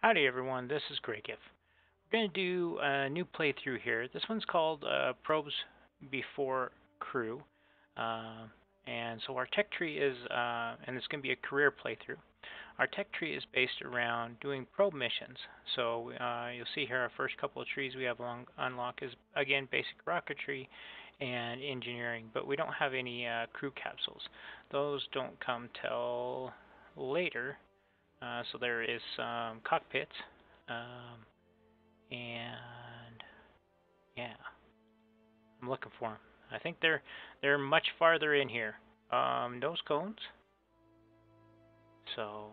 Howdy everyone, this is Grakef. We're going to do a new playthrough here. This one's called Probes Before Crew. And so our tech tree is, and it's going to be a career playthrough. Our tech tree is based around doing probe missions. So you'll see here our first couple of trees we have unlocked is, again, basic rocketry and engineering. But we don't have any crew capsules. Those don't come till later. So there is some cockpits, and yeah, I'm looking for them. I think they're much farther in here. Those cones. So,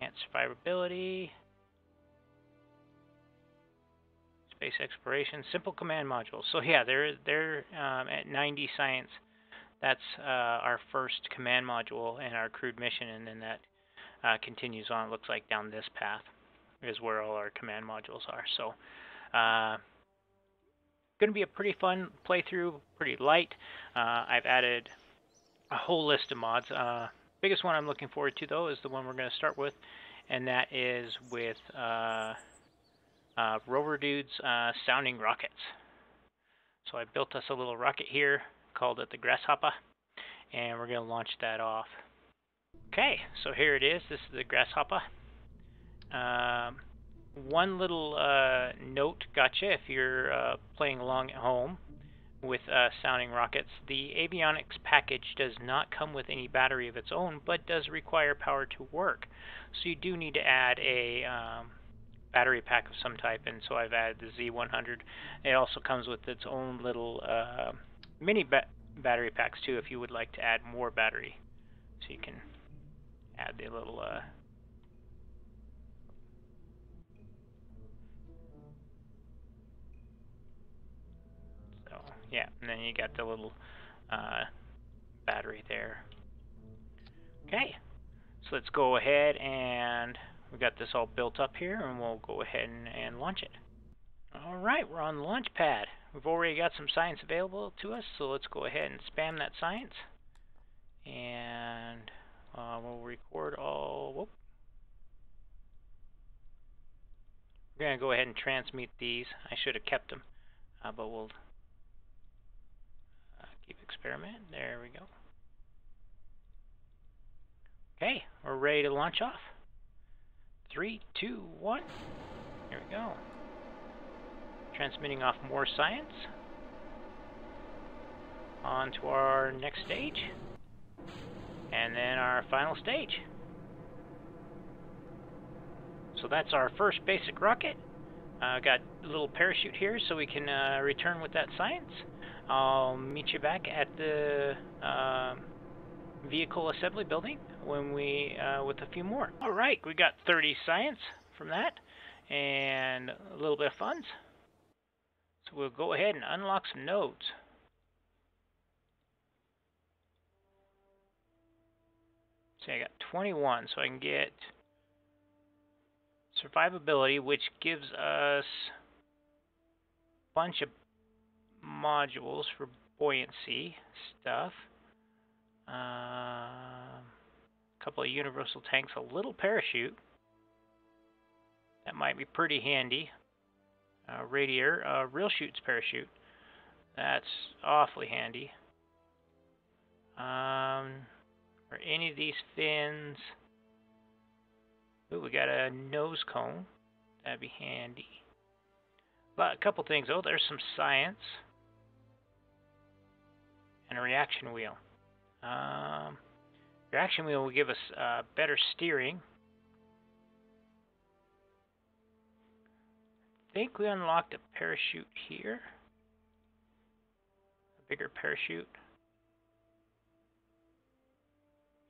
enhanced survivability, space exploration, simple command modules. So yeah, they're at 90 science. That's our first command module in our crewed mission, and then that continues on. It looks like down this path is where all our command modules are. So, going to be a pretty fun playthrough, pretty light. I've added a whole list of mods. Biggest one I'm looking forward to, though, is the one we're going to start with, and that is with Rover Dudes sounding rockets. So I built us a little rocket here. Called it the Grasshopper, and we're going to launch that off. Okay, so here it is. This is the Grasshopper. One little note, gotcha, if you're playing along at home with sounding rockets. The avionics package does not come with any battery of its own, but does require power to work. So you do need to add a battery pack of some type, and so I've added the Z100. It also comes with its own little mini battery packs too, if you would like to add more battery. So you can add the little so yeah, and then you got the little battery there. Okay, so let's go ahead, and we got this all built up here, and we'll go ahead and launch it. Alright, we're on launch pad. We've already got some science available to us, so let's go ahead and spam that science. And we'll record all... Whoop. We're going to go ahead and transmute these. I should have kept them, but we'll keep experimenting. There we go. Okay, we're ready to launch off. 3, 2, 1. Here we go. Transmitting off more science onto our next stage, and then our final stage. So that's our first basic rocket. Got a little parachute here, so we can return with that science. I'll meet you back at the Vehicle Assembly Building when we with a few more. All right, we got 30 science from that, and a little bit of funds. So we'll go ahead and unlock some nodes. See, I got 21, so I can get survivability, which gives us a bunch of modules for buoyancy stuff. A couple of universal tanks, a little parachute. That might be pretty handy. Radiator, real chutes parachute. That's awfully handy. Are any of these fins? Ooh, we got a nose cone. That'd be handy. But a couple things. Oh, there's some science. And a reaction wheel. Reaction wheel will give us better steering. I think we unlocked a parachute here. A bigger parachute.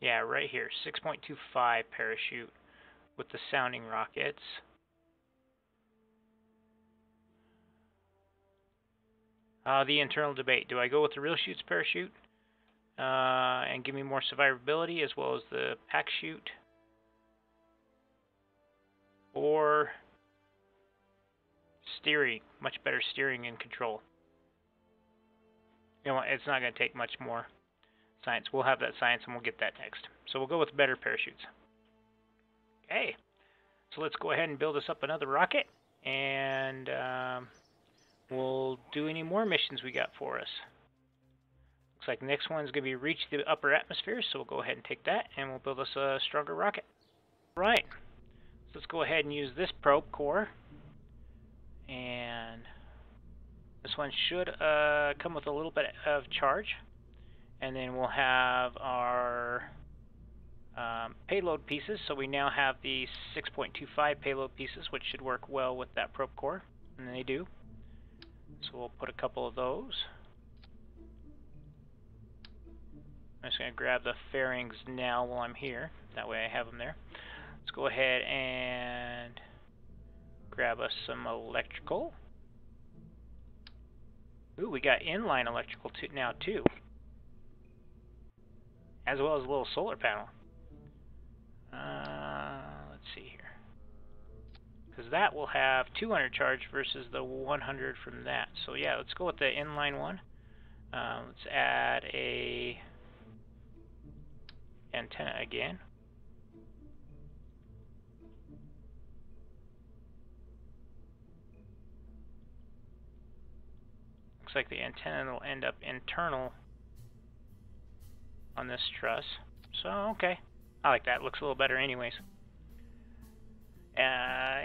Yeah, right here. 6.25 parachute with the sounding rockets. The internal debate. Do I go with the real chutes parachute and give me more survivability as well as the pack chute? Or... steering, much better steering and control. You know what, it's not going to take much more science. We'll have that science and we'll get that next. So we'll go with better parachutes. Okay, so let's go ahead and build us up another rocket, and we'll do any more missions we got for us. Looks like the next one's going to be reach the upper atmosphere, so we'll go ahead and take that, and we'll build us a stronger rocket. Right, so let's go ahead and use this probe core, and this one should come with a little bit of charge, and then we'll have our payload pieces. So we now have the 6.25 payload pieces, which should work well with that probe core, and they do. So we'll put a couple of those. I'm just going to grab the fairings now while I'm here. That way I have them there. Let's go ahead and grab us some electrical. Ooh, we got inline electrical now too, as well as a little solar panel. Let's see here, because that will have 200 charge versus the 100 from that. So yeah, let's go with the inline one. Let's add a antenna again. Looks like the antenna will end up internal on this truss. So okay, I like that. Looks a little better anyways.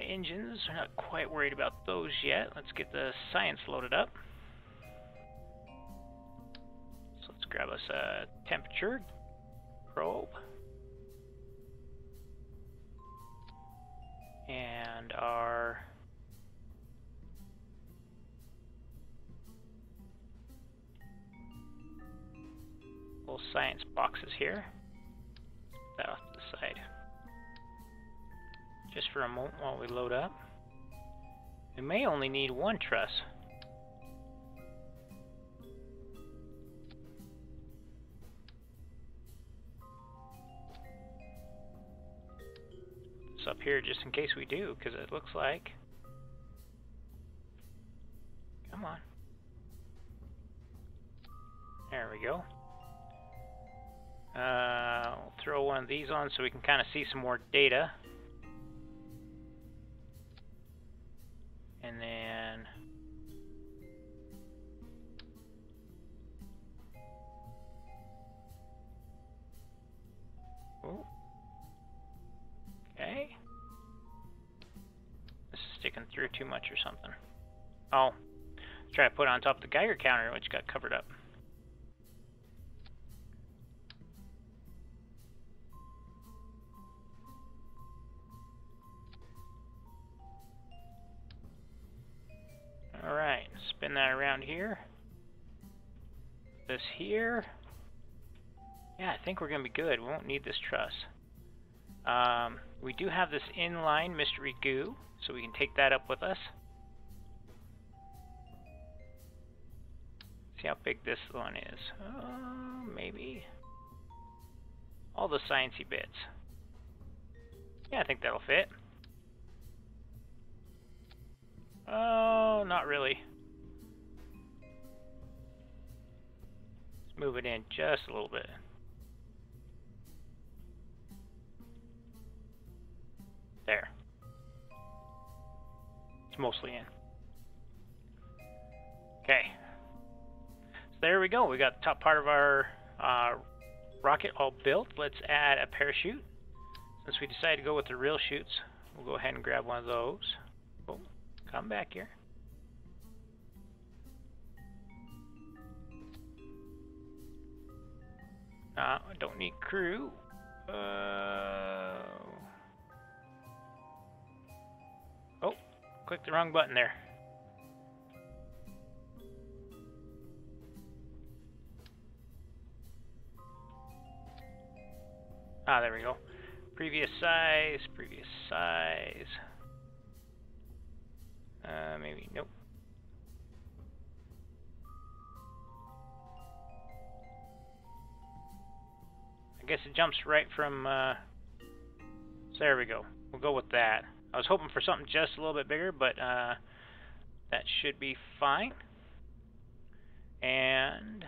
Engines, we're not quite worried about those yet. Let's get the science loaded up. So let's grab us a temperature probe and our little science boxes here. Put that off to the side just for a moment while we load up. We may only need one truss. It's up here just in case we do, because it looks like, come on, there we go. We'll throw one of these on so we can kind of see some more data. And then oh, okay, this is sticking through too much or something. Oh, let's try to put it on top of the Geiger counter, which got covered up. Alright, spin that around here. This here. Yeah, I think we're going to be good. We won't need this truss. We do have this inline mystery goo, so we can take that up with us. See how big this one is. Maybe. All the sciencey bits. Yeah, I think that'll fit. Oh, not really. Let's move it in just a little bit. There. It's mostly in. Okay. So there we go. We got the top part of our rocket all built. Let's add a parachute. Since we decided to go with the real chutes, we'll go ahead and grab one of those. Oh. Come back here. I don't need crew. Oh, clicked the wrong button there. Ah, there we go. Previous size, previous size. Maybe, nope. I guess it jumps right from, so there we go. We'll go with that. I was hoping for something just a little bit bigger, but, that should be fine. And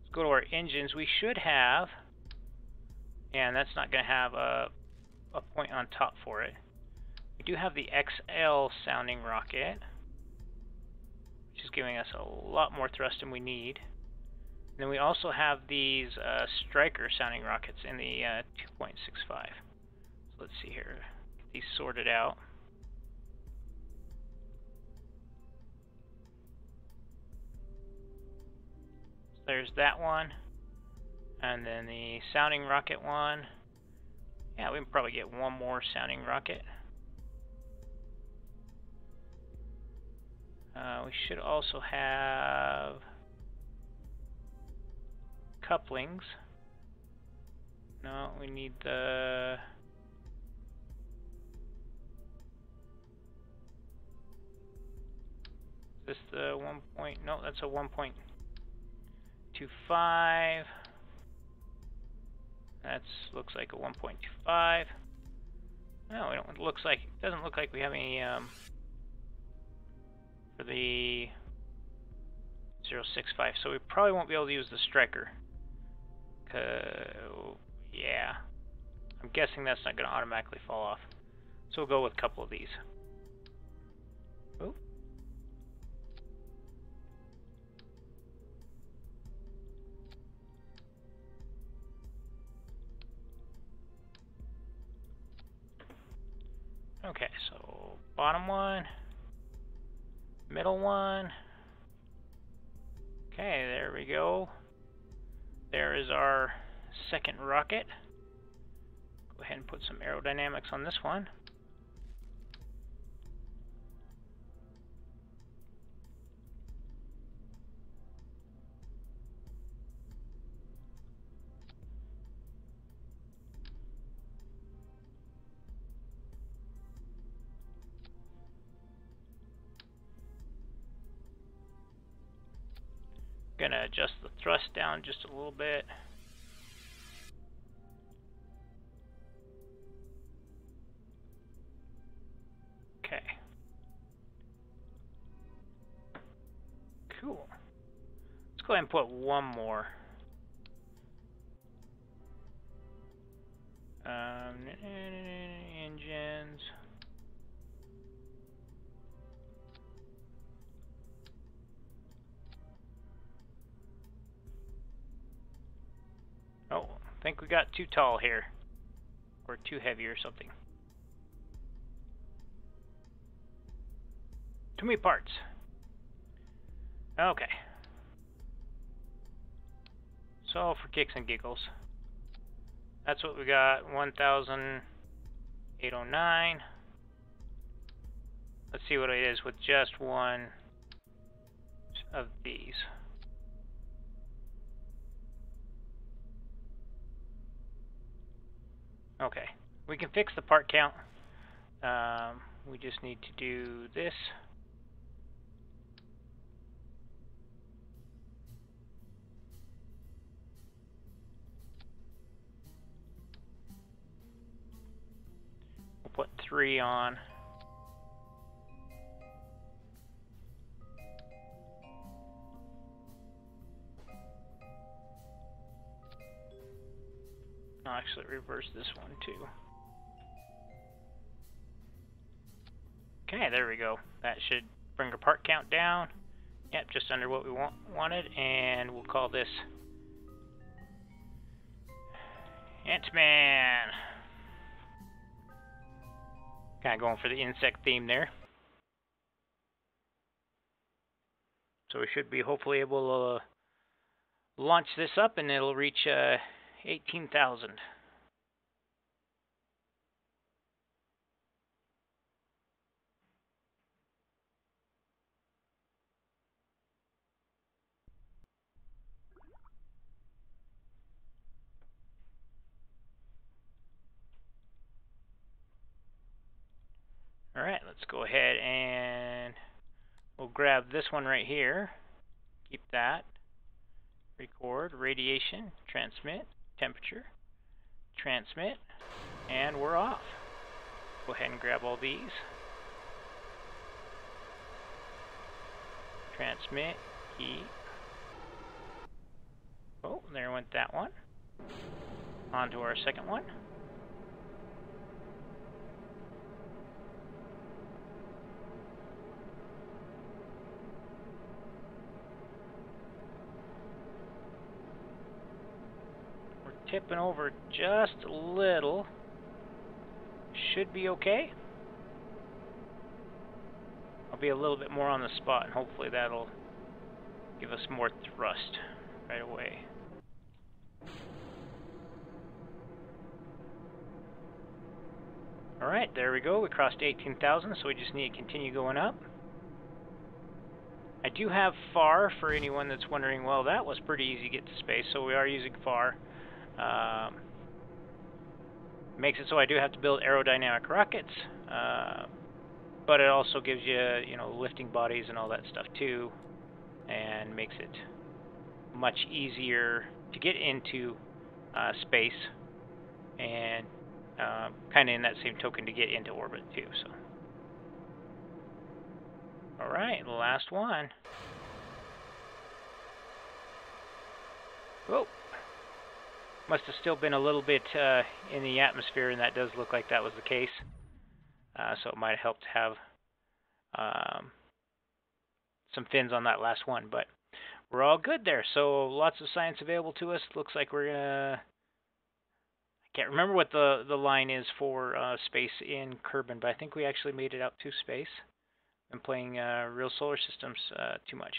let's go to our engines. We should have, and that's not going to have a a point on top for it. We do have the XL sounding rocket, which is giving us a lot more thrust than we need. And then we also have these Striker sounding rockets in the 2.65. So let's see here, get these sorted out. So there's that one, and then the sounding rocket one. Yeah, we can probably get one more sounding rocket. We should also have couplings. No, we need the is this the 1 point? No, that's a 1.25. That looks like a 1.25. No, we don't. It looks like it doesn't look like we have any for the 065. So we probably won't be able to use the Striker. Yeah, I'm guessing that's not going to automatically fall off. So we'll go with a couple of these. Oh. Okay, so bottom one, middle one. Okay, there we go. There is our second rocket. Go ahead and put some aerodynamics on this one. Gonna adjust the thrust down just a little bit. Okay. Cool. Let's go ahead and put one more. Engines. Oh, I think we got too tall here, or too heavy or something. Too many parts. Okay. So for kicks and giggles, that's what we got, 1,809. Let's see what it is with just one of these. Okay, we can fix the part count. We just need to do this. We'll put 3 on. I'll actually reverse this one too. Okay, there we go. That should bring our part count down. Yep, just under what we wanted, and we'll call this Ant-Man. Kind of going for the insect theme there. So we should be hopefully able to launch this up, and it'll reach 18,000. All right, let's go ahead and we'll grab this one right here. Keep that. Record, radiation, transmit. Temperature, transmit, and we're off. Go ahead and grab all these. Transmit, keep. Oh, there went that one. On to our second one. tipping over just a little. Should be okay. I'll be a little bit more on the spot, and hopefully that'll give us more thrust right away. Alright, there we go. We crossed 18,000, so we just need to continue going up. I do have FAR for anyone that's wondering, well, that was pretty easy to get to space, so we are using FAR. Makes it so I do have to build aerodynamic rockets, but it also gives you, lifting bodies and all that stuff too, and makes it much easier to get into space, and kind of in that same token to get into orbit too. So, all right, last one. Whoa. Must have still been a little bit in the atmosphere, and that does look like that was the case. So it might help to have some fins on that last one, but we're all good there. So lots of science available to us. Looks like we're gonna... I can't remember what the line is for space in Kerbin, but I think we actually made it out to space. I'm playing Real Solar Systems too much.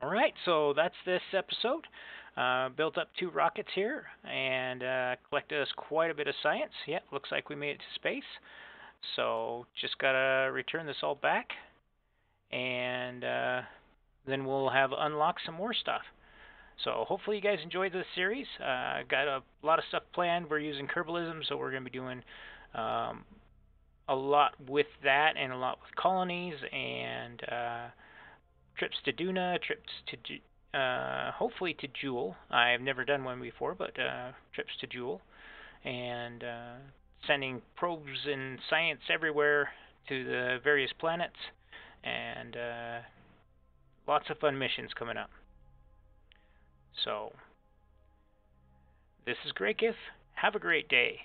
Alright, so that's this episode. Built up 2 rockets here and collected us quite a bit of science. Yeah, looks like we made it to space. So just gotta return this all back, and then we'll have unlocked some more stuff. So hopefully you guys enjoyed this series. Got a lot of stuff planned. We're using Kerbalism, so we're gonna be doing a lot with that, and a lot with colonies, and trips to Duna, trips to, hopefully to Jewel. I've never done one before, but trips to Jewel. And sending probes and science everywhere to the various planets. And lots of fun missions coming up. So, this is Grakef. Have a great day.